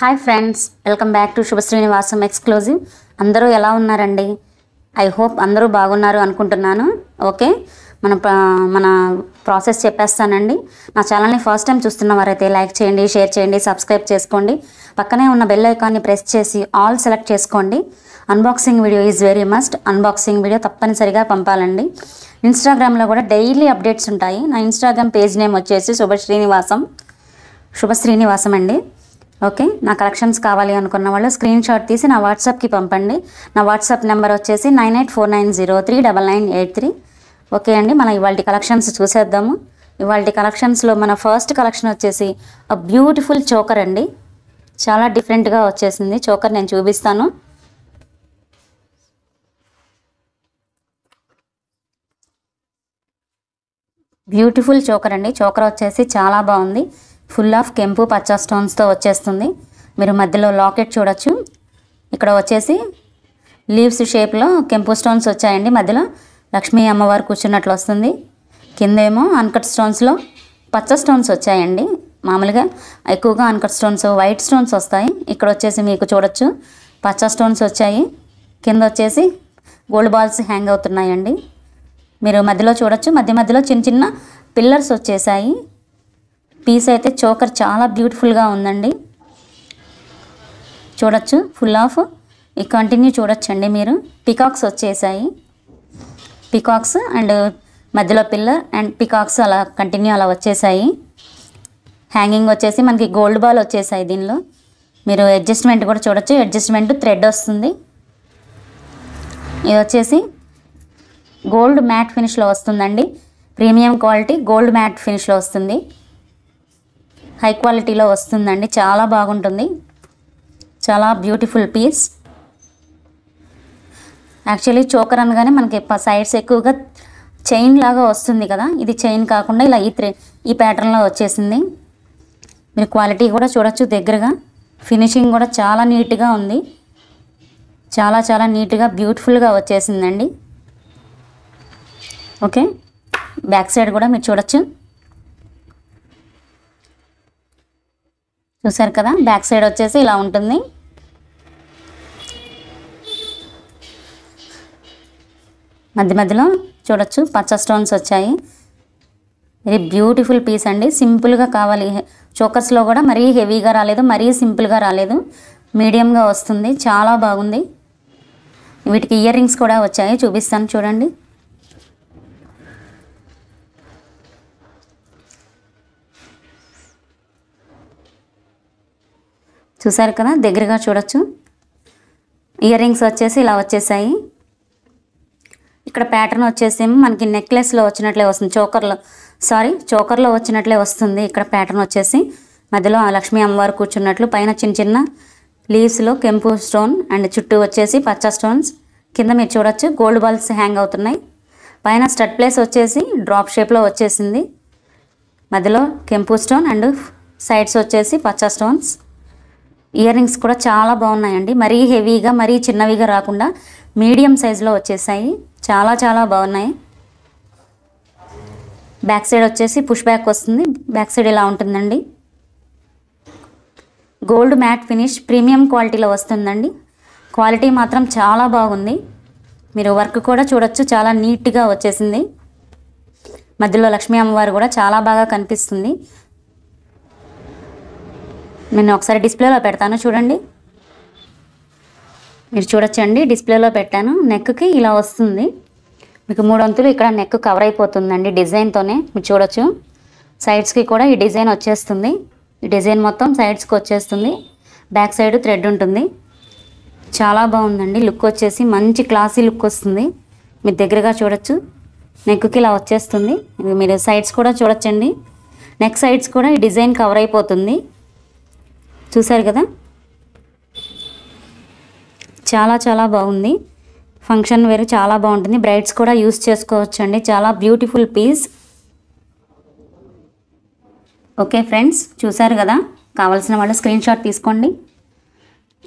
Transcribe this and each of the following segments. Hi friends, welcome back to శుభ Srinivasam exclusive. అందరూ ఎలా ఉన్నారండి? ఐ హోప్ అందరూ బాగున్నారు అనుకుంటున్నాను. ఓకే, మన ప్రాసెస్ చెప్పేస్తానండి. నా ఛానల్ని ఫస్ట్ టైం చూస్తున్నవారైతే లైక్ చేయండి, షేర్ చేయండి, సబ్స్క్రైబ్ చేసుకోండి. పక్కనే ఉన్న బెల్ ఐకాన్ని ప్రెస్ చేసి ఆల్ సెలెక్ట్ చేసుకోండి. Unboxing video is very must. Unboxing video తప్పనిసరిగా పంపాలండి. ఇన్స్టాగ్రామ్లో కూడా డైలీ అప్డేట్స్ ఉంటాయి. నా ఇన్స్టాగ్రామ్ పేజ్ నేమ్ వచ్చేసి శుభ శ్రీనివాసం అండి. ఓకే, నా కలెక్షన్స్ కావాలి అనుకున్న వాళ్ళు స్క్రీన్ షాట్ తీసి నా వాట్సాప్కి పంపండి. నా వాట్సాప్ నెంబర్ వచ్చేసి 9849039983. ఓకే అండి, మన ఇవాళ కలెక్షన్స్ చూసేద్దాము. ఇవాళ కలెక్షన్స్లో మన ఫస్ట్ కలెక్షన్ వచ్చేసి బ్యూటిఫుల్ చోకర్ అండి. చాలా డిఫరెంట్గా వచ్చేసింది చోకర్, నేను చూపిస్తాను. బ్యూటిఫుల్ చోకర్ అండి. చోకర్ వచ్చేసి చాలా బాగుంది. ఫుల్ ఆఫ్ కెంపు పచ్చ స్టోన్స్తో వచ్చేస్తుంది. మీరు మధ్యలో లాకెట్ చూడొచ్చు. ఇక్కడ వచ్చేసి లీవ్స్ షేప్లో కెంపు స్టోన్స్ వచ్చాయండి. మధ్యలో లక్ష్మీ అమ్మవారు కూర్చున్నట్లు వస్తుంది. కిందేమో అన్కట్ స్టోన్స్లో పచ్చ స్టోన్స్ వచ్చాయండి. మామూలుగా ఎక్కువగా అన్కట్ స్టోన్స్ వైట్ స్టోన్స్ వస్తాయి. ఇక్కడ వచ్చేసి మీకు చూడొచ్చు పచ్చ స్టోన్స్ వచ్చాయి. కింద వచ్చేసి గోల్డ్ బాల్స్ హ్యాంగ్ అవుతున్నాయండి. మీరు మధ్యలో చూడొచ్చు, మధ్యలో చిన్న చిన్న పిల్లర్స్ వచ్చేసాయి. పీస్ అయితే చోకర్ చాలా బ్యూటిఫుల్గా ఉందండి. చూడొచ్చు ఫుల్ ఆఫ్ ఈ కంటిన్యూ చూడొచ్చండి. మీరు పికాక్స్ వచ్చేసాయి, పికాక్స్ అండ్ మధ్యలో పిల్లర్ అండ్ పికాక్స్ అలా కంటిన్యూ అలా వచ్చేసాయి. హ్యాంగింగ్ వచ్చేసి మనకి గోల్డ్ బాల్ వచ్చేసాయి. దీనిలో మీరు అడ్జస్ట్మెంట్ కూడా చూడొచ్చు. అడ్జస్ట్మెంట్ థ్రెడ్ వస్తుంది. ఇది వచ్చేసి గోల్డ్ మ్యాట్ ఫినిష్లో వస్తుందండి. ప్రీమియం క్వాలిటీ గోల్డ్ మ్యాట్ ఫినిష్లో వస్తుంది. హై క్వాలిటీలో వస్తుందండి. చాలా బాగుంటుంది. చాలా బ్యూటిఫుల్ పీస్. యాక్చువల్లీ చోకర్ అనగానే మనకి సైడ్స్ ఎక్కువగా చైన్ లాగా వస్తుంది కదా, ఇది చైన్ కాకుండా ఇలా ఈ ప్యాటర్న్లో వచ్చేసింది. మీరు క్వాలిటీ కూడా చూడొచ్చు దగ్గరగా. ఫినిషింగ్ కూడా చాలా నీట్గా ఉంది. చాలా నీట్గా బ్యూటిఫుల్గా వచ్చేసిందండి. ఓకే, బ్యాక్ సైడ్ కూడా మీరు చూడొచ్చు. చూసారు కదా, బ్యాక్ సైడ్ వచ్చేసి ఇలా ఉంటుంది. మధ్యలో చూడొచ్చు పచ్చ స్టోన్స్ వచ్చాయి. ఇది బ్యూటిఫుల్ పీస్ అండి. సింపుల్గా కావాలి చోకర్స్లో కూడా మరీ హెవీగా రాలేదు, మరీ సింపుల్గా రాలేదు, మీడియంగా వస్తుంది. చాలా బాగుంది. వీటికి ఇయర్ రింగ్స్ కూడా వచ్చాయి, చూపిస్తాను చూడండి. చూసారు కదా, దగ్గరగా చూడొచ్చు. ఇయర్ రింగ్స్ వచ్చేసి ఇలా వచ్చేసాయి. ఇక్కడ ప్యాటర్న్ వచ్చేసేమో మనకి నెక్లెస్లో వచ్చినట్లే వస్తుంది. చోకర్లో వచ్చినట్లే వస్తుంది. ఇక్కడ ప్యాటర్న్ వచ్చేసి మధ్యలో లక్ష్మీ అమ్మవారు కూర్చున్నట్లు, పైన చిన్న లీవ్స్లో కెంపు స్టోన్ అండ్ చుట్టూ వచ్చేసి పచ్చ స్టోన్స్. కింద మీరు చూడొచ్చు గోల్డ్ బాల్స్ హ్యాంగ్ అవుతున్నాయి. పైన స్టడ్ ప్లేస్ వచ్చేసి డ్రాప్ షేప్లో వచ్చేసింది. మధ్యలో కెంపు స్టోన్ అండ్ సైడ్స్ వచ్చేసి పచ్చ స్టోన్స్. ఇయర్ రింగ్స్ కూడా చాలా బాగున్నాయండి. మరీ హెవీగా మరీ చిన్నవిగా రాకుండా మీడియం సైజులో వచ్చేసాయి. చాలా బాగున్నాయి. బ్యాక్ సైడ్ వచ్చేసి పుష్ బ్యాక్ వస్తుంది. బ్యాక్ సైడ్ ఇలా ఉంటుందండి. గోల్డ్ మ్యాట్ ఫినిష్ ప్రీమియం క్వాలిటీలో వస్తుందండి. క్వాలిటీ మాత్రం చాలా బాగుంది. మీరు వర్క్ కూడా చూడొచ్చు, చాలా నీట్గా వచ్చేసింది. మధ్యలో లక్ష్మీ అమ్మవారు కూడా చాలా బాగా కనిపిస్తుంది. నేను ఒకసారి డిస్ప్లేలో పెడతాను చూడండి. మీరు చూడొచ్చండి, డిస్ప్లేలో పెట్టాను. నెక్కి ఇలా వస్తుంది. మీకు 3 అంచులు ఇక్కడ నెక్ కవర్ అయిపోతుందండి డిజైన్తోనే. మీరు చూడొచ్చు సైడ్స్కి కూడా ఈ డిజైన్ వచ్చేస్తుంది. ఈ డిజైన్ మొత్తం సైడ్స్కి వచ్చేస్తుంది. బ్యాక్ సైడ్ థ్రెడ్ ఉంటుంది. చాలా బాగుందండి. లుక్ వచ్చేసి మంచి క్లాసీ లుక్ వస్తుంది. మీరు దగ్గరగా చూడొచ్చు. నెక్కి ఇలా వచ్చేస్తుంది. మీరు సైడ్స్ కూడా చూడొచ్చండి. నెక్ సైడ్స్ కూడా ఈ డిజైన్ కవర్ అయిపోతుంది. చూసారు కదా, చాలా బాగుంది. ఫంక్షన్ వేరు చాలా బాగుంటుంది. బ్రైడ్స్ కూడా యూస్ చేసుకోవచ్చు అండి. చాలా బ్యూటిఫుల్ పీస్. ఓకే ఫ్రెండ్స్, చూసారు కదా. కావాల్సిన వాళ్ళు స్క్రీన్ షాట్ తీసుకోండి.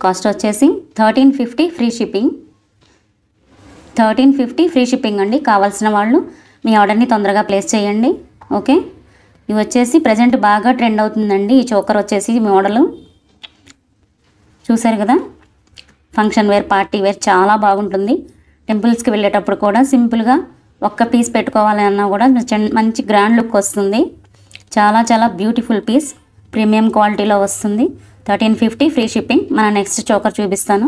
కాస్ట్ వచ్చేసి 1350 ఫ్రీ షిప్పింగ్. 1350 ఫ్రీ షిప్పింగ్ అండి. కావాల్సిన వాళ్ళు మీ ఆర్డర్ని తొందరగా ప్లేస్ చేయండి. ఓకే, ఇవి వచ్చేసి ప్రజెంట్ బాగా ట్రెండ్ అవుతుందండి. ఈ చోకర్ వచ్చేసి మోడలు చూశారు కదా ఫంక్షన్ వేర్ పార్టీ వేర్ చాలా బాగుంటుంది టెంపుల్స్ కి వెళ్ళేటప్పుడు కూడా సింపుల్ గా ఒక్క పీస్ పెట్టుకోవాలి అన్నా కూడా మంచి గ్రాండ్ లుక్ వస్తుంది చాలా చాలా బ్యూటిఫుల్ పీస్ ప్రీమియం క్వాలిటీలో వస్తుంది 1350 ఫ్రీ షిప్పింగ్ మన నెక్స్ట్ చోకర్ చూపిస్తాను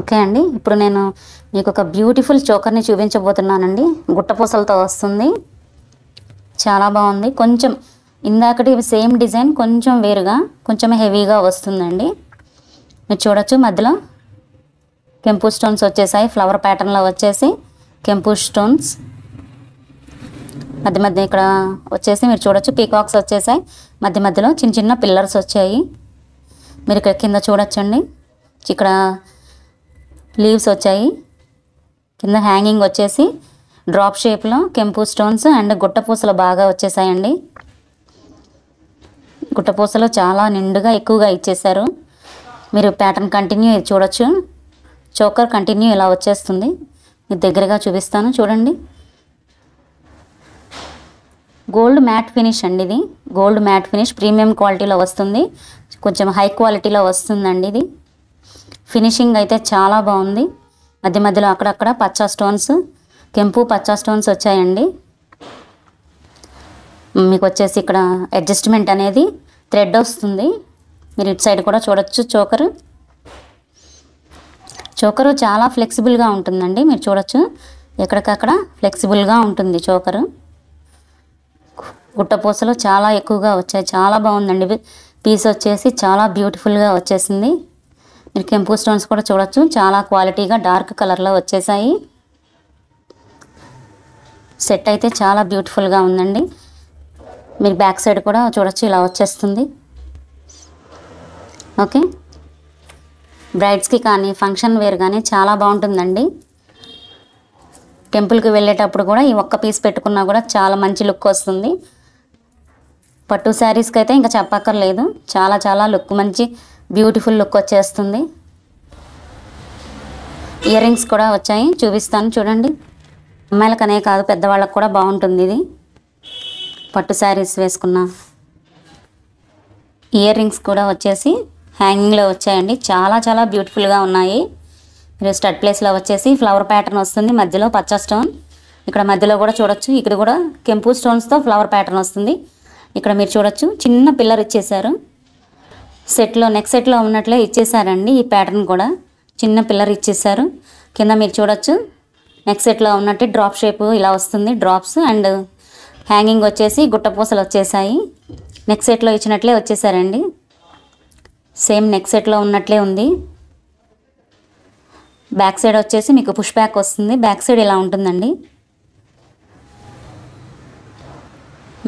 ఓకే అండి ఇప్పుడు నేను మీకు ఒక బ్యూటిఫుల్ చోకర్ ని చూపించబోతున్నానండి గుట్టపూసలతో వస్తుంది చాలా బాగుంది కొంచెం ఇందాకటి సేమ్ డిజైన్ కొంచెం వేరుగా కొంచెం హెవీగా వస్తుందండి మీరు చూడొచ్చు మధ్యలో కెంపు స్టోన్స్ వచ్చేసాయి ఫ్లవర్ ప్యాటర్న్ లో వచ్చేసి కెంపు స్టోన్స్ మధ్య మధ్య ఇక్కడ వచ్చేసి మీరు చూడొచ్చు పీకాక్స్ వచ్చేసాయి మధ్య మధ్యలో చిన్న చిన్న పిల్లర్స్ వచ్చాయి మీరు ఇక్కడ కింద చూడొచ్చండి ఇక్కడ లీవ్స్ వచ్చాయి కింద హ్యాంగింగ్ వచ్చేసి డ్రాప్ షేప్లో కెంపు స్టోన్స్ అండ్ గుట్టపూసలు బాగా వచ్చేసాయండి గుట్టపూసలు చాలా నిండుగా ఎక్కువగా ఇచ్చేశారు మీరు ప్యాటర్న్ కంటిన్యూ చూడొచ్చు చోకర్ కంటిన్యూ ఇలా వచ్చేస్తుంది మీ దగ్గరగా చూపిస్తాను చూడండి గోల్డ్ మ్యాట్ ఫినిష్ అండి ఇది గోల్డ్ మ్యాట్ ఫినిష్ ప్రీమియం క్వాలిటీలో వస్తుంది కొంచెం హై క్వాలిటీలో వస్తుందండి ఇది ఫినిషింగ్ అయితే చాలా బాగుంది మధ్య మధ్యలో అక్కడక్కడ పచ్చ స్టోన్స్ కెంపు పచ్చ స్టోన్స్ వచ్చాయండి మీకు వచ్చేసి ఇక్కడ అడ్జస్ట్మెంట్ అనేది థ్రెడ్ వస్తుంది మీరు ఇటు సైడ్ కూడా చూడొచ్చు చోకరు చోకరు చాలా ఫ్లెక్సిబుల్గా ఉంటుందండి మీరు చూడొచ్చు ఎక్కడికక్కడ ఫ్లెక్సిబుల్గా ఉంటుంది చోకరు గుట్టపూసలు చాలా ఎక్కువగా వచ్చాయి చాలా బాగుందండి పీస్ వచ్చేసి చాలా బ్యూటిఫుల్గా వచ్చేసింది మీరు కెంపు స్టోన్స్ కూడా చూడొచ్చు చాలా క్వాలిటీగా డార్క్ కలర్లో వచ్చేసాయి సెట్ అయితే చాలా బ్యూటిఫుల్గా ఉందండి మీరు బ్యాక్ సైడ్ కూడా చూడొచ్చు ఇలా వచ్చేస్తుంది ఓకే బ్రైడ్స్కి కానీ ఫంక్షన్ వేర్ కానీ చాలా బాగుంటుందండి టెంపుల్కి వెళ్ళేటప్పుడు కూడా ఈ ఒక్క పీస్ పెట్టుకున్నా కూడా చాలా మంచి లుక్ వస్తుంది పట్టు శారీస్కి అయితే ఇంకా చెప్పక్కర్లేదు చాలా చాలా లుక్ మంచి బ్యూటిఫుల్ లుక్ వచ్చేస్తుంది ఇయర్ రింగ్స్ కూడా వచ్చాయి చూపిస్తాను చూడండి అమ్మాయిలకనే కాదు పెద్దవాళ్ళకు కూడా బాగుంటుంది ఇది పట్టు శారీస్ వేసుకున్న ఇయర్ రింగ్స్ కూడా వచ్చేసి హ్యాంగింగ్లో వచ్చాయండి చాలా చాలా బ్యూటిఫుల్గా ఉన్నాయి మీరు స్టడ్ ప్లేస్లో వచ్చేసి ఫ్లవర్ ప్యాటర్న్ వస్తుంది మధ్యలో పచ్చ స్టోన్ ఇక్కడ మధ్యలో కూడా చూడొచ్చు ఇక్కడ కూడా కెంపు స్టోన్స్తో ఫ్లవర్ ప్యాటర్న్ వస్తుంది ఇక్కడ మీరు చూడొచ్చు చిన్న పిల్లర్ ఇచ్చేశారు సెట్లో నెక్ సెట్లో ఉన్నట్లే ఇచ్చేసారండి ఈ ప్యాటర్న్ కూడా చిన్న పిల్లర్ ఇచ్చేసారు కింద మీరు చూడొచ్చు నెక్ సెట్లో ఉన్నట్టు డ్రాప్ షేప్ ఇలా వస్తుంది డ్రాప్స్ అండ్ హ్యాంగింగ్ వచ్చేసి గుట్టపూసలు వచ్చేసాయి నెక్ సెట్లో ఇచ్చినట్లే వచ్చేసారండి సేమ్ నెక్ సెట్లో ఉన్నట్లే ఉంది బ్యాక్ సైడ్ వచ్చేసి మీకు పుష్ బ్యాక్ వస్తుంది బ్యాక్ సైడ్ ఇలా ఉంటుందండి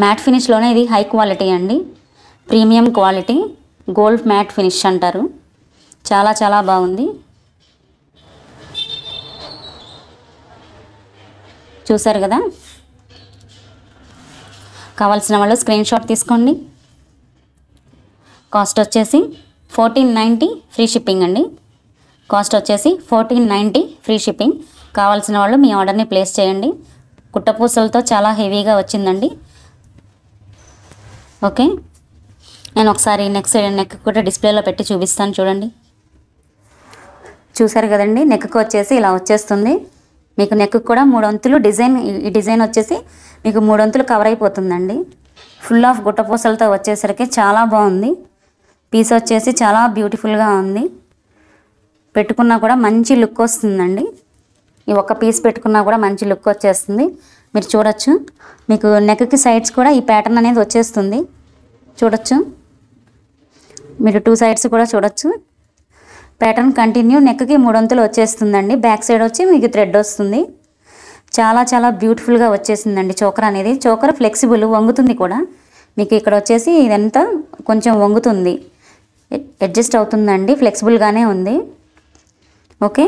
మ్యాట్ ఫినిష్లోనే ఇది హై క్వాలిటీ అండి premium quality gold matte finish అంటారు చాలా చాలా బాగుంది చూసారు కదా కావాల్సిన వాళ్ళు స్క్రీన్ షాట్ తీసుకోండి కాస్ట్ వచ్చేసి 1490 ఫ్రీ షిప్పింగ్ అండి కాస్ట్ వచ్చేసి 1490 ఫ్రీ షిప్పింగ్ కావాల్సిన వాళ్ళు మీ ఆర్డర్ని ప్లేస్ చేయండి గుట్టపూసలతో చాలా హెవీగా వచ్చిందండి ఓకే నేను ఒకసారి నెక్ కూడా డిస్ప్లేలో పెట్టి చూపిస్తాను చూడండి చూసారు కదండి నెక్కు వచ్చేసి ఇలా వచ్చేస్తుంది మీకు నెక్కు కూడా 3 వంతులు డిజైన్ ఈ డిజైన్ వచ్చేసి మీకు 3 వంతులు కవర్ అయిపోతుందండి ఫుల్ ఆఫ్ గుట్టపూసలతో వచ్చేసరికి చాలా బాగుంది పీస్ వచ్చేసి చాలా బ్యూటిఫుల్గా ఉంది పెట్టుకున్నా కూడా మంచి లుక్ వస్తుందండి ఈ ఒక్క పీస్ పెట్టుకున్నా కూడా మంచి లుక్ వచ్చేస్తుంది మీరు చూడొచ్చు మీకు నెక్కి సైడ్స్ కూడా ఈ ప్యాటర్న్ అనేది వచ్చేస్తుంది చూడొచ్చు మీరు 2 సైడ్స్ కూడా చూడొచ్చు ప్యాటర్న్ కంటిన్యూ నెక్కి 3 వంతులు వచ్చేస్తుందండి బ్యాక్ సైడ్ వచ్చి మీకు థ్రెడ్ వస్తుంది చాలా చాలా బ్యూటిఫుల్గా వచ్చేసిందండి చోకర్ అనేది చోకర్ ఫ్లెక్సిబుల్ వంగుతుంది కూడా మీకు ఇక్కడ వచ్చేసి ఇదంతా కొంచెం వంగుతుంది అడ్జస్ట్ అవుతుందండి ఫ్లెక్సిబుల్గానే ఉంది ఓకే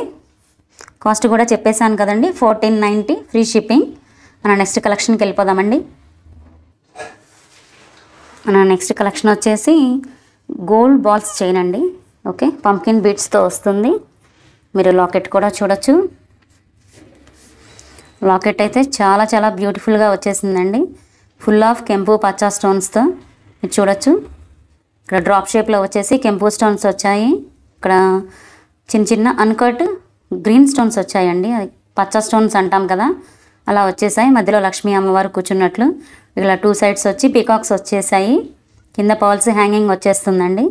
కాస్ట్ కూడా చెప్పేశాను కదండి 1490 ఫ్రీ షిప్పింగ్ మన నెక్స్ట్ కలెక్షన్కి వెళ్ళిపోదామండి మన నెక్స్ట్ కలెక్షన్ వచ్చేసి గోల్డ్ బాల్స్ చైన్ అండి ఓకే పంకిన్ బీట్స్తో వస్తుంది మీరు లాకెట్ కూడా చూడొచ్చు లాకెట్ అయితే చాలా చాలా బ్యూటిఫుల్గా వచ్చేసిందండి ఫుల్ ఆఫ్ కెంపు పచ్చ స్టోన్స్ తో మీరు చూడొచ్చు. ఇక్కడ డ్రాప్ షేప్ లో వచ్చేసి కెంపు స్టోన్స్ వచ్చాయి. ఇక్కడ చిన్న చిన్న అన్కట్ గ్రీన్ స్టోన్స్ వచ్చాయండి. అది పచ్చ స్టోన్స్ అంటాం కదా, అలా వచ్చేసాయి. మధ్యలో లక్ష్మీ అమ్మవారు కూర్చున్నట్లు ఇలా టూ సైడ్స్ వచ్చి పీకాక్స్ వచ్చేసాయి. కింద పాల్స్ హ్యాంగింగ్ వచ్చేస్తుందండి.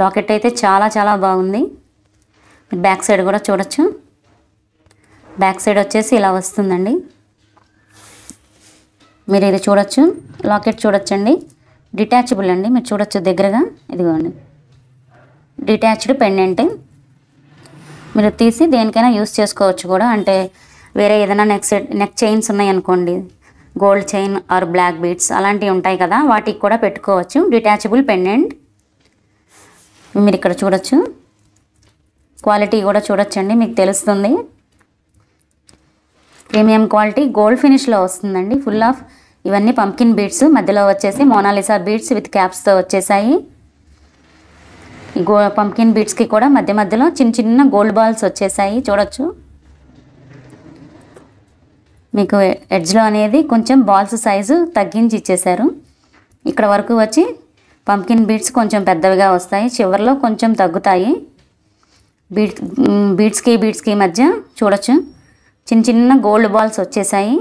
లాకెట్ అయితే చాలా చాలా బాగుంది. బ్యాక్ సైడ్ కూడా చూడొచ్చు. బ్యాక్ సైడ్ వచ్చేసి ఇలా వస్తుందండి. మీరు ఇది చూడొచ్చు, లాకెట్ చూడొచ్చండి. డిటాచబుల్ అండి, మీరు చూడొచ్చు దగ్గరగా. ఇదిగోండి డిటాచ్డ్ పెండెంట్, మీరు తీసి దేనికైనా యూస్ చేసుకోవచ్చు కూడా. అంటే వేరే ఏదైనా నెక్ చైన్స్ ఉన్నాయనుకోండి, gold chain or black beads అలాంటివి ఉంటాయి కదా, వాటికి కూడా పెట్టుకోవచ్చు. డిటాచబుల్ పెండెంట్ మీరు ఇక్కడ చూడొచ్చు. క్వాలిటీ కూడా చూడొచ్చండి, మీకు తెలుస్తుంది. ప్రీమియం క్వాలిటీ గోల్డ్ ఫినిష్లో వస్తుందండి. ఫుల్ ఆఫ్ ఇవన్నీ పంకిన్ బీడ్స్, మధ్యలో వచ్చేసి మోనాలిసా బీడ్స్ విత్ క్యాప్స్తో వచ్చేసాయి. ఈ పంకిన్ బీడ్స్కి కూడా మధ్య మధ్యలో చిన్న చిన్న గోల్డ్ బాల్స్ వచ్చేసాయి. చూడొచ్చు మీకు ఎడ్జ్లో అనేది కొంచెం బాల్స్ సైజు తగ్గించి ఇచ్చేశారు. ఇక్కడ వరకు వచ్చి పంకిన్ బీడ్స్ కొంచెం పెద్దవిగా వస్తాయి, చివరిలో కొంచెం తగ్గుతాయి. బీడ్స్కి మధ్య చూడొచ్చు చిన్న చిన్న గోల్డ్ బాల్స్ వచ్చేసాయి.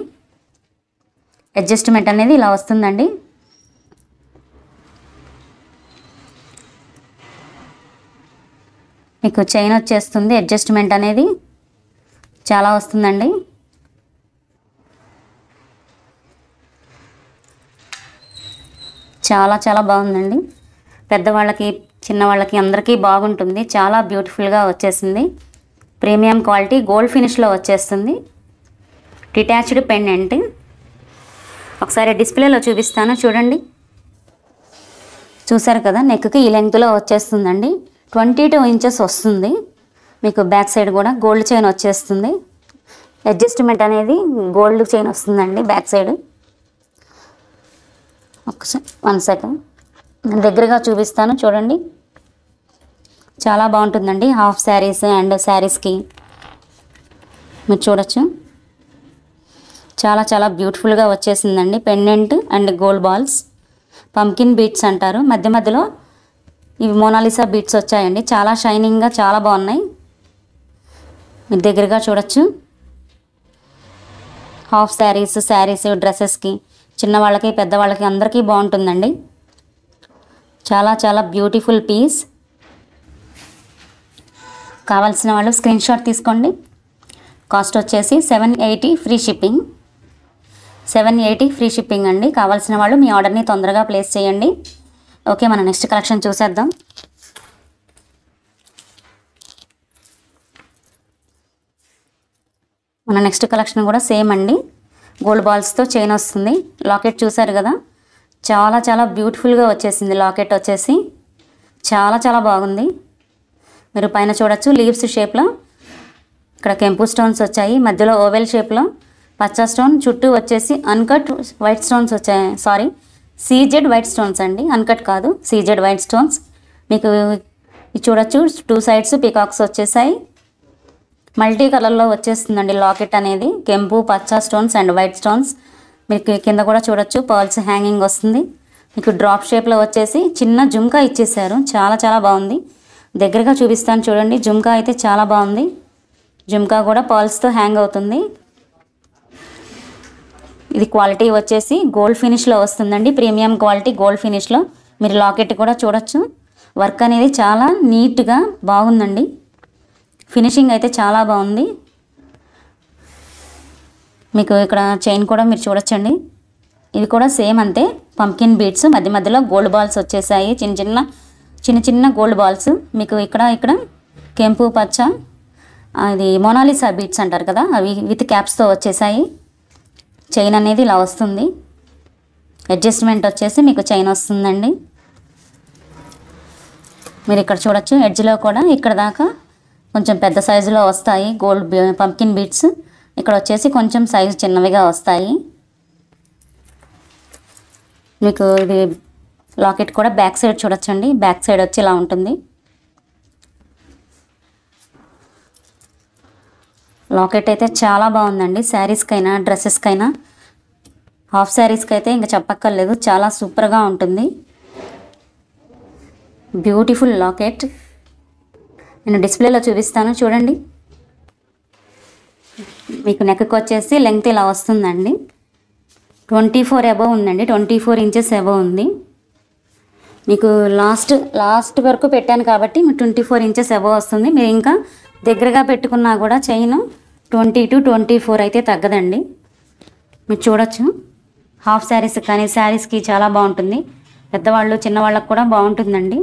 అడ్జస్ట్మెంట్ అనేది ఇలా వస్తుందండి. మీకు చైన్ వచ్చేస్తుంది, అడ్జస్ట్మెంట్ అనేది చాలా వస్తుందండి. చాలా చాలా బాగుందండి. పెద్దవాళ్ళకి చిన్నవాళ్ళకి అందరికీ బాగుంటుంది. చాలా బ్యూటిఫుల్గా వచ్చేసింది. ప్రీమియం క్వాలిటీ గోల్డ్ ఫినిష్లో వచ్చేస్తుంది. డిటాచ్డ్ పెండెంట్ ఒకసారి డిస్ప్లేలో చూపిస్తాను చూడండి. చూసారు కదా, నెక్కి ఈ లెంగ్త్లో వచ్చేస్తుందండి. 22 ఇంచెస్ వస్తుంది. మీకు బ్యాక్ సైడ్ కూడా గోల్డ్ చైన్ వచ్చేస్తుంది. అడ్జస్ట్మెంట్ అనేది గోల్డ్ చైన్ వస్తుందండి బ్యాక్ సైడ్. ఒకసారి 1 సెకండ్ నేను దగ్గరగా చూపిస్తాను చూడండి. చాలా బాగుంటుందండి. హాఫ్ శారీస్ అండ్ శారీస్కి మీరు చూడొచ్చు. చాలా చాలా బ్యూటిఫుల్గా వచ్చేసిందండి. Pendant and gold balls, pumpkin beads అంటారు. మధ్య మధ్యలో ఇవి మోనాలిసా బీట్స్ వచ్చాయండి. చాలా షైనింగ్గా చాలా బాగున్నాయి. మీరు దగ్గరగా చూడొచ్చు. హాఫ్ శారీస్, శారీస్, డ్రెస్సెస్కి, చిన్నవాళ్ళకి పెద్దవాళ్ళకి అందరికీ బాగుంటుందండి. చాలా చాలా బ్యూటిఫుల్ పీస్. కావాల్సిన వాళ్ళు స్క్రీన్ షాట్ తీసుకోండి. కాస్ట్ వచ్చేసి 780 ఫ్రీ షిప్పింగ్. 780 ఫ్రీ షిప్పింగ్ అండి. కావాల్సిన వాళ్ళు మీ ఆర్డర్ని తొందరగా ప్లేస్ చేయండి. ఓకే, మన నెక్స్ట్ కలెక్షన్ చూసేద్దాం. మన నెక్స్ట్ కలెక్షన్ కూడా సేమ్ అండి. గోల్డ్ బాల్స్తో చైన్ వస్తుంది. లాకెట్ చూసారు కదా, చాలా చాలా బ్యూటిఫుల్గా వచ్చేసింది. లాకెట్ వచ్చేసి చాలా చాలా బాగుంది. మీరు పైన చూడొచ్చు లీవ్స్ షేప్లో ఇక్కడ కెంపు స్టోన్స్ వచ్చాయి. మధ్యలో ఓవెల్ షేప్లో పచ్చ స్టోన్, చుట్టూ వచ్చేసి అన్కట్ వైట్ స్టోన్స్ వచ్చాయి. సారీ, సీజెడ్ వైట్ స్టోన్స్ అండి, అన్కట్ కాదు, సీజెడ్ వైట్ స్టోన్స్. మీకు చూడొచ్చు టూ సైడ్స్ పీకాక్స్ వచ్చేసాయి. మల్టీ కలర్లో వచ్చేస్తుందండి లాకెట్ అనేది. కెంపు, పచ్చ స్టోన్స్ అండ్ వైట్ స్టోన్స్. మీకు కింద కూడా చూడొచ్చు పర్ల్స్ హ్యాంగింగ్ వస్తుంది. మీకు డ్రాప్ షేప్లో వచ్చేసి చిన్న జుంకా ఇచ్చేసారు. చాలా చాలా బాగుంది. దగ్గరగా చూపిస్తాను చూడండి. జుంకా అయితే చాలా బాగుంది. జుంకా కూడా పర్ల్స్తో హ్యాంగ్ అవుతుంది. ఇది క్వాలిటీ వచ్చేసి గోల్డ్ ఫినిష్లో వస్తుందండి. ప్రీమియం క్వాలిటీ గోల్డ్ ఫినిష్లో. మీరు లాకెట్ కూడా చూడొచ్చు. వర్క్ అనేది చాలా నీట్గా బాగుందండి. ఫినిషింగ్ అయితే చాలా బాగుంది. మీకు ఇక్కడ చైన్ కూడా మీరు చూడొచ్చండి. ఇది కూడా సేమ్ అంతే, పంకిన్ బీడ్స్, మధ్య మధ్యలో గోల్డ్ బాల్స్ వచ్చేసాయి. చిన్న చిన్న గోల్డ్ బాల్స్. మీకు ఇక్కడ కెంపు, పచ్చ, అది మోనాలిసా బీడ్స్ అంటారు కదా, అవి విత్ క్యాప్స్తో వచ్చేసాయి. చైన్ అనేది ఇలా వస్తుంది. అడ్జస్ట్మెంట్ వచ్చేసి మీకు చైన్ వస్తుందండి. మీరు ఇక్కడ చూడొచ్చు ఎడ్జ్లో కూడా ఇక్కడ దాకా కొంచెం పెద్ద సైజులో వస్తాయి గోల్డ్ పంకిన్ బీడ్స్. ఇక్కడ వచ్చేసి కొంచెం సైజు చిన్నవిగా వస్తాయి. మీకు ఇది లాకెట్ కూడా బ్యాక్ సైడ్ చూడొచ్చండి. బ్యాక్ సైడ్ వచ్చి ఇలా ఉంటుంది. లాకెట్ అయితే చాలా బాగుందండి. శారీస్కైనా డ్రెస్సెస్కైనా హాఫ్ సారీస్కి అయితే ఇంకా చెప్పక్కర్లేదు, చాలా సూపర్గా ఉంటుంది. బ్యూటిఫుల్ లాకెట్ నేను డిస్ప్లేలో చూపిస్తాను చూడండి. మీకు నెక్కి వచ్చేసి లెంగ్త్ ఇలా వస్తుందండి, 24 అబవ్ ఉందండి, 24 ఇంచెస్ అబవ్ ఉంది. మీకు లాస్ట్ వరకు పెట్టాను కాబట్టి మీకు 24 ఇంచెస్ అబవ్ వస్తుంది. మీరు ఇంకా దగ్గరగా పెట్టుకున్నా కూడా చైన్ 22-24 అయితే తగ్గదండి. మీరు చూడొచ్చు హాఫ్ శారీస్ కానీ శారీస్కి చాలా బాగుంటుంది, పెద్దవాళ్ళు చిన్నవాళ్ళకు కూడా బాగుంటుందండి.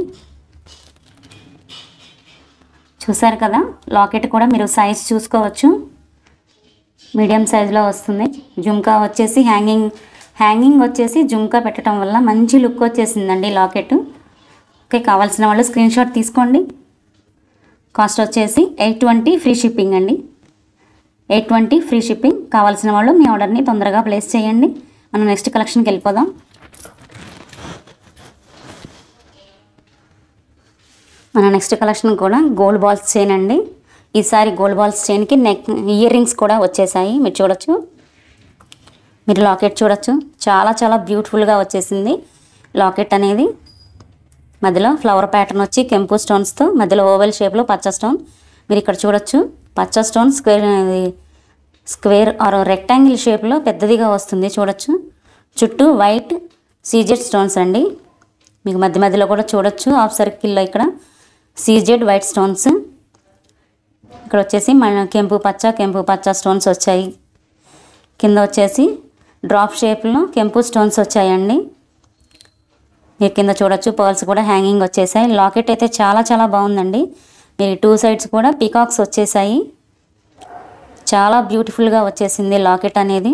చూసారు కదా లాకెట్ కూడా మీరు సైజ్ చూసుకోవచ్చు, మీడియం సైజులో వస్తుంది. జుంకా వచ్చేసి హ్యాంగింగ్ వచ్చేసి జుంకా పెట్టడం వల్ల మంచి లుక్ వచ్చేసిందండి లాకెట్. ఓకే, కావాల్సిన వాళ్ళు స్క్రీన్ షాట్ తీసుకోండి. కాస్ట్ వచ్చేసి 820 ఫ్రీ షిప్పింగ్ అండి, 820 ఫ్రీ షిప్పింగ్. కావాల్సిన వాళ్ళు మీ ఆర్డర్ని తొందరగా ప్లేస్ చేయండి. మనం నెక్స్ట్ కలెక్షన్కి వెళ్ళిపోదాం. మన నెక్స్ట్ కలెక్షన్ కూడా గోల్డ్ బాల్స్ చైన్ అండి. ఈసారి గోల్డ్ బాల్స్ చైన్కి ఇయర్ రింగ్స్ కూడా వచ్చేసాయి. మీరు చూడొచ్చు, మీరు లాకెట్ చూడొచ్చు, చాలా చాలా బ్యూటిఫుల్గా వచ్చేసింది లాకెట్ అనేది. మధ్యలో ఫ్లవర్ ప్యాటర్న్ వచ్చి కెంపు స్టోన్స్తో, మధ్యలో ఓవెల్ షేప్లో పచ్చ స్టోన్. మీరు ఇక్కడ చూడొచ్చు పచ్చ స్టోన్ స్క్వేర్ ఆర్ రెక్టాంగిల్ షేప్లో పెద్దదిగా వస్తుంది చూడొచ్చు. చుట్టూ వైట్ సీజెడ్ స్టోన్స్ అండి, మీకు మధ్యలో కూడా చూడొచ్చు హాఫ్ సర్కిల్లో ఇక్కడ సీజెడ్ వైట్ స్టోన్స్. ఇక్కడ వచ్చేసి మన కెంపు పచ్చ స్టోన్స్ వచ్చాయి. కింద వచ్చేసి డ్రాప్ షేప్లో కెంపు స్టోన్స్ వచ్చాయండి. మీరు కింద చూడొచ్చు పర్ల్స్ కూడా హ్యాంగింగ్ వచ్చేసాయి. లాకెట్ అయితే చాలా చాలా బాగుందండి. మీరు 2 సైడ్స్ కూడా పీకాక్స్ వచ్చేసాయి. చాలా బ్యూటిఫుల్గా వచ్చేసింది లాకెట్ అనేది,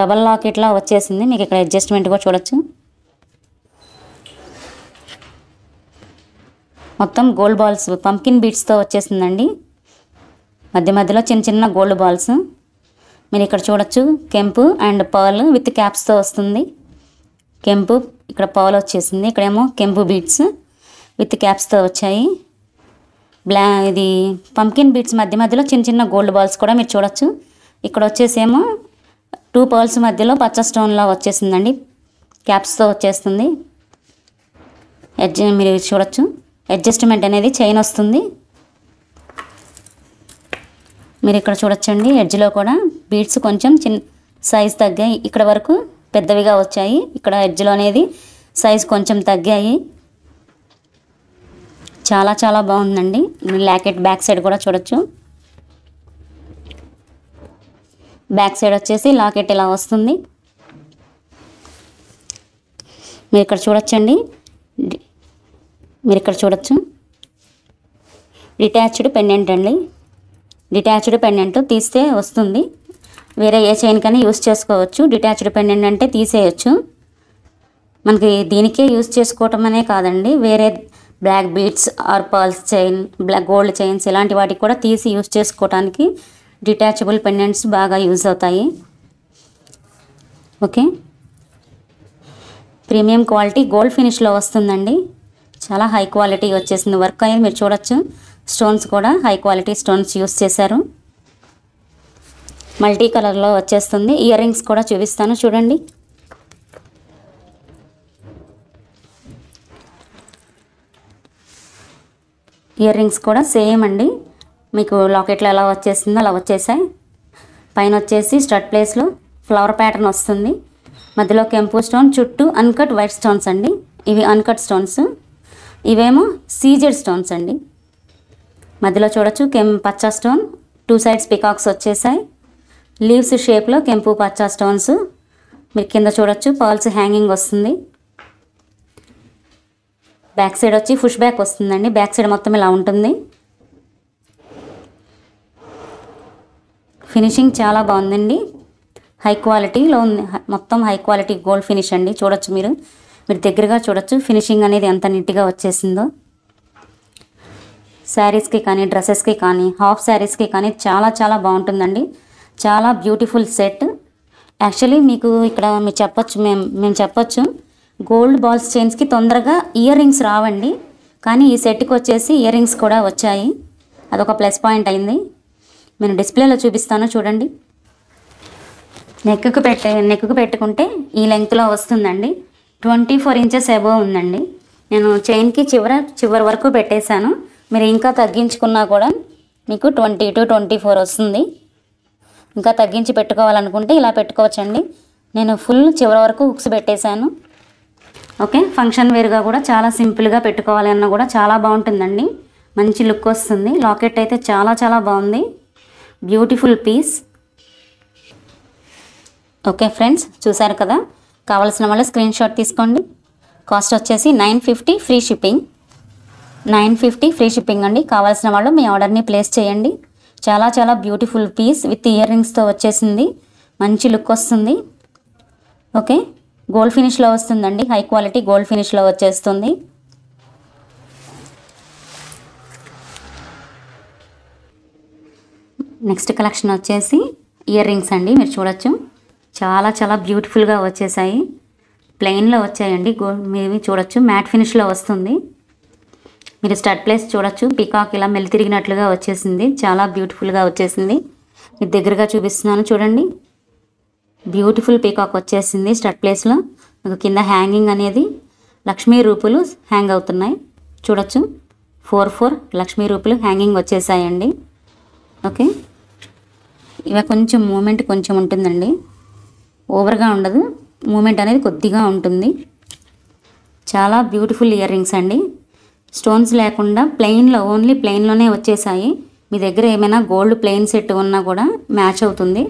డబల్ లాకెట్లా వచ్చేసింది. మీకు ఇక్కడ అడ్జస్ట్మెంట్ కూడా చూడొచ్చు. మొత్తం గోల్డ్ బాల్స్ పంకిన్ బీట్స్తో వచ్చేసిందండి, మధ్యలో చిన్న చిన్న గోల్డ్ బాల్స్. మీరు ఇక్కడ చూడొచ్చు కెంపు అండ్ పర్ల్ విత్ క్యాప్స్తో వస్తుంది. కెంపు ఇక్కడ పర్ల్ వచ్చేసింది, ఇక్కడేమో కెంపు బీట్స్ విత్ క్యాప్స్తో వచ్చాయి. ఇది పంకిన్ బీట్స్ మధ్యలో చిన్న చిన్న గోల్డ్ బాల్స్ కూడా మీరు చూడొచ్చు. ఇక్కడ వచ్చేసేమో 2 పర్ల్స్ మధ్యలో పచ్చ స్టోన్లా వచ్చేసిందండి, క్యాప్స్తో వచ్చేస్తుంది. మీరు చూడొచ్చు అడ్జస్ట్మెంట్ అనేది చైన్ వస్తుంది. మీరు ఇక్కడ చూడొచ్చండి ఎడ్జ్లో కూడా బీడ్స్ కొంచెం సైజ్ తగ్గాయి, ఇక్కడ వరకు పెద్దవిగా వచ్చాయి. ఇక్కడ ఎడ్జ్లో అనేది సైజ్ కొంచెం తగ్గాయి. చాలా చాలా బాగుందండి. లాకెట్ బ్యాక్ సైడ్ కూడా చూడొచ్చు. బ్యాక్ సైడ్ వచ్చేసి లాకెట్ ఇలా వస్తుంది. మీరు ఇక్కడ చూడొచ్చండి, డిటాచ్డ్ పెండెంట్ అండి. డిటాచ్డ్ పెండెంట్ తీస్తే వస్తుంది, వేరే ఏ చైన్ కానీ యూస్ చేసుకోవచ్చు. డిటాచ్డ్ పెండెంట్ అంటే తీసేయచ్చు, మనకి దీనికే యూస్ చేసుకోవటం అనే కాదండి, వేరే black beads or pearls chain, black gold chains ఇలాంటి వాటికి కూడా తీసి యూస్ చేసుకోవడానికి డిటాచబుల్ పెండెంట్స్ బాగా యూజ్ అవుతాయి. ఓకే, ప్రీమియం క్వాలిటీ గోల్డ్ ఫినిష్లో వస్తుందండి. చాలా హై క్వాలిటీ వచ్చేసింది వర్క్ అనేది. మీరు చూడొచ్చు స్టోన్స్ కూడా హై క్వాలిటీ స్టోన్స్ యూస్ చేశారు. మల్టీ కలర్లో వచ్చేస్తుంది. ఇయర్ రింగ్స్ కూడా చూపిస్తాను చూడండి. ఇయర్ రింగ్స్ కూడా సేమ్ అండి, మీకు లాకెట్లో ఎలా వచ్చేసిందో అలా వచ్చేసాయి. పైన వచ్చేసి స్టడ్ ప్లేస్లో ఫ్లవర్ ప్యాటర్న్ వస్తుంది, మధ్యలో కెంపు స్టోన్, చుట్టూ అన్కట్ వైట్ స్టోన్స్ అండి. ఇవి అన్కట్ స్టోన్స్, ఇవేమో సీజెడ్ స్టోన్స్ అండి. మధ్యలో చూడొచ్చు పచ్చ స్టోన్, 2 సైడ్స్ పికాక్స్ వచ్చేసాయి. లీవ్స్ షేప్లో కెంపు పచ్చ స్టోన్స్. మీరు కింద చూడొచ్చు పర్ల్స్ హ్యాంగింగ్ వస్తుంది. బ్యాక్ సైడ్ వచ్చి పుష్ బ్యాక్ వస్తుందండి. బ్యాక్ సైడ్ మొత్తం ఇలా ఉంటుంది. ఫినిషింగ్ చాలా బాగుందండి, హై క్వాలిటీలో ఉంది. మొత్తం హై క్వాలిటీ గోల్డ్ ఫినిష్ అండి. చూడొచ్చు మీరు దగ్గరగా చూడొచ్చు ఫినిషింగ్ అనేది ఎంత నీట్గా వచ్చేసిందో. శారీస్కి కానీ డ్రెస్సెస్కి కానీ హాఫ్ శారీస్కి కానీ చాలా చాలా బాగుంటుందండి. చాలా బ్యూటిఫుల్ సెట్. యాక్చువల్లీ మీకు ఇక్కడ మేము చెప్పొచ్చు గోల్డ్ బాల్స్ చైన్స్కి తొందరగా ఇయర్ రింగ్స్ రావండి, కానీ ఈ సెట్కి వచ్చేసి ఇయర్ రింగ్స్ కూడా వచ్చాయి. అదొక ప్లస్ పాయింట్ అయింది. నేను డిస్ప్లేలో చూపిస్తాను చూడండి. నెక్కుకు పెట్టుకుంటే ఈ లెంగ్త్ లో వస్తుందండి 24 ఇంచెస్ అబౌవ్ ఉందండి నేను చైన్ కి చివర వరకు పెట్టేశాను మీరు ఇంకా తగ్గించుకున్నా కూడా మీకు 22 24 వస్తుంది ఇంకా తగ్గించి పెట్టుకోవాలనుకుంటే ఇలా పెట్టుకోవొచ్చుండి నేను ఫుల్ చివర వరకు హుక్స్ పెట్టేశాను ఓకే ఫంక్షన్ వేర్ గా కూడా చాలా సింపుల్ గా పెట్టుకోవాలి అన్న కూడా చాలా బాగుంటుందండి మంచి లుక్ వస్తుంది లాకెట్ అయితే చాలా చాలా బాగుంది బ్యూటిఫుల్ పీస్ ఓకే ఫ్రెండ్స్ చూశారు కదా కావాల్సిన వాళ్ళ స్క్రీన్ షాట్ తీసుకోండి కాస్ట్ వచ్చేసి 950 ఫ్రీ షిప్పింగ్ 950 ఫ్రీ షిప్పింగ్ అండి కావాల్సిన వాళ్ళు మీ ఆర్డర్ ని ప్లేస్ చేయండి చాలా చాలా beautiful piece with earrings తో వచ్చేసింది మంచి లుక్ వస్తుంది ఓకే గోల్డ్ ఫినిష్ లో వస్తుందండి హై క్వాలిటీ గోల్డ్ ఫినిష్ లో వచ్చేస్తుంది నెక్స్ట్ కలెక్షన్ వచ్చేసి ఇయర్ రింగ్స్ అండి మీరు చూడొచ్చు చాలా చాలా బ్యూటిఫుల్ గా వచ్చేసాయి ప్లెయిన్ లో వచ్చాయండి మీరు చూడొచ్చు మ్యాట్ ఫినిష్ లో వస్తుంది మీరు స్టార్ట్ ప్లేస్ చూడొచ్చు పీకాక్ ఇలా మెలి తిరిగినట్లుగా వచ్చేసింది చాలా బ్యూటిఫుల్ గా వచ్చేసింది మీ దగ్గరగా చూపిస్తున్నాను చూడండి బ్యూటిఫుల్ పీకాక్ వచ్చేసింది స్టార్ట్ ప్లేస్ లో మీకు కింద హ్యాంగింగ్ అనేది లక్ష్మీ రూపులు హ్యాంగ్ అవుతున్నాయి చూడొచ్చు 44 లక్ష్మీ రూపులు హ్యాంగింగ్ వచ్చేసాయండి ఓకే ఇవి కొంచెం మూమెంట్ కొంచెం ఉంటుందండి ఓవర్గా ఉండదు మూమెంట్ అనేది కొద్దిగా ఉంటుంది చాలా బ్యూటిఫుల్ ఇయర్ రింగ్స్ అండి స్టోన్స్ లేకుండా ప్లెయిన్లో ఓన్లీ ప్లెయిన్లోనే వచ్చేసాయి మీ దగ్గర ఏమైనా గోల్డ్ ప్లెయిన్ సెట్ ఉన్నా కూడా మ్యాచ్ అవుతుంది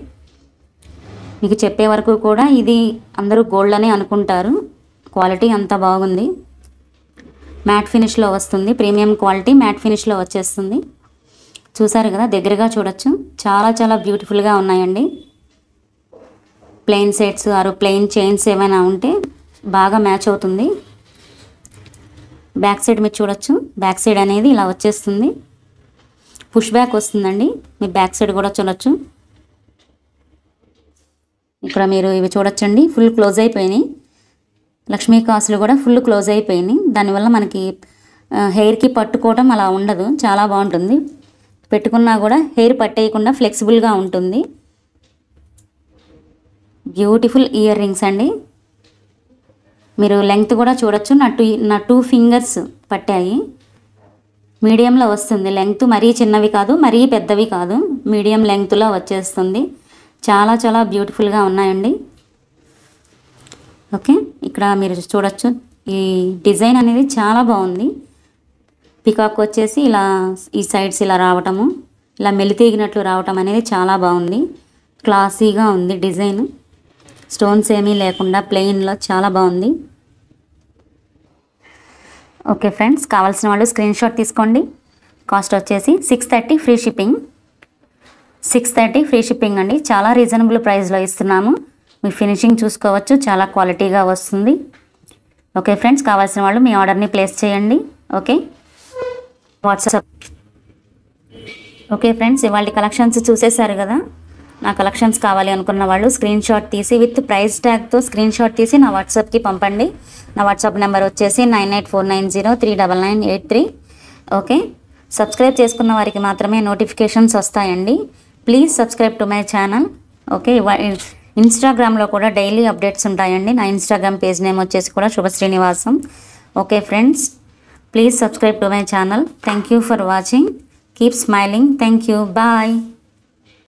మీకు చెప్పే వరకు కూడా ఇది అందరూ గోల్డ్ అనే అనుకుంటారు క్వాలిటీ అంత బాగుంది మ్యాట్ ఫినిష్లో వస్తుంది ప్రీమియం క్వాలిటీ మ్యాట్ ఫినిష్లో వచ్చేస్తుంది చూసారు కదా దగ్గరగా చూడొచ్చు చాలా చాలా బ్యూటిఫుల్గా ఉన్నాయండి plain sets or plain chains ఏమైనా ఉంటే బాగా మ్యాచ్ అవుతుంది బ్యాక్ సైడ్ మీరు చూడొచ్చు బ్యాక్ సైడ్ అనేది ఇలా వచ్చేస్తుంది పుష్ బ్యాక్ వస్తుందండి మీ బ్యాక్ సైడ్ కూడా చూడొచ్చు ఇక్కడ మీరు ఇవి చూడొచ్చండి ఫుల్ క్లోజ్ అయిపోయినాయి లక్ష్మీ కాసులు కూడా ఫుల్ క్లోజ్ అయిపోయినాయి దానివల్ల మనకి హెయిర్కి పట్టుకోవడం అలా ఉండదు చాలా బాగుంటుంది పెట్టుకున్నా కూడా హెయిర్ పట్టేయకుండా ఫ్లెక్సిబుల్గా ఉంటుంది బ్యూటిఫుల్ ఇయర్ రింగ్స్ అండి మీరు లెంగ్త్ కూడా చూడొచ్చు నా టూ ఫింగర్స్ పట్టాయి మీడియంలో వస్తుంది లెంగ్త్ మరీ చిన్నవి కాదు మరీ పెద్దవి కాదు మీడియం లెంగ్త్లో వచ్చేస్తుంది చాలా చాలా బ్యూటిఫుల్గా ఉన్నాయండి ఓకే ఇక్కడ మీరు చూడొచ్చు ఈ డిజైన్ అనేది చాలా బాగుంది పికాక్ వచ్చేసి ఇలా ఈ సైడ్స్ ఇలా రావటము ఇలా మెలితిగినట్లు రావటం అనేది చాలా బాగుంది క్లాసీగా ఉంది డిజైన్ స్టోన్స్ ఏమీ లేకుండా ప్లెయిన్లో చాలా బాగుంది ఓకే ఫ్రెండ్స్ కావాల్సిన వాళ్ళు స్క్రీన్ షాట్ తీసుకోండి కాస్ట్ వచ్చేసి 630 ఫ్రీ షిప్పింగ్ 630 ఫ్రీ షిప్పింగ్ అండి చాలా రీజనబుల్ ప్రైస్లో ఇస్తున్నాము మీ ఫినిషింగ్ చూసుకోవచ్చు చాలా క్వాలిటీగా వస్తుంది ఓకే ఫ్రెండ్స్ కావాల్సిన వాళ్ళు మీ ఆర్డర్ని ప్లేస్ చేయండి ఓకే వాట్సాప్ ఓకే ఫ్రెండ్స్ ఇవాళ కలెక్షన్స్ చూసేశారు కదా నా కలెక్షన్స్ కావాలి అనుకున్న వాళ్ళు స్క్రీన్ షాట్ తీసి విత్ ప్రైస్ ట్యాగ్తో స్క్రీన్ షాట్ తీసి నా వాట్సాప్కి పంపండి నా వాట్సాప్ నెంబర్ వచ్చేసి 9849039983 ఓకే సబ్స్క్రైబ్ చేసుకున్న వారికి మాత్రమే నోటిఫికేషన్స్ వస్తాయండి please subscribe to my channel okay ఇన్స్టాగ్రామ్లో కూడా డైలీ అప్డేట్స్ ఉంటాయండి నా ఇన్స్టాగ్రామ్ పేజ్ నేమ్ వచ్చేసి కూడా Subha Srinivasam okay friends please Subscribe to my channel. Thank you for watching. Keep smiling. Thank you. Bye.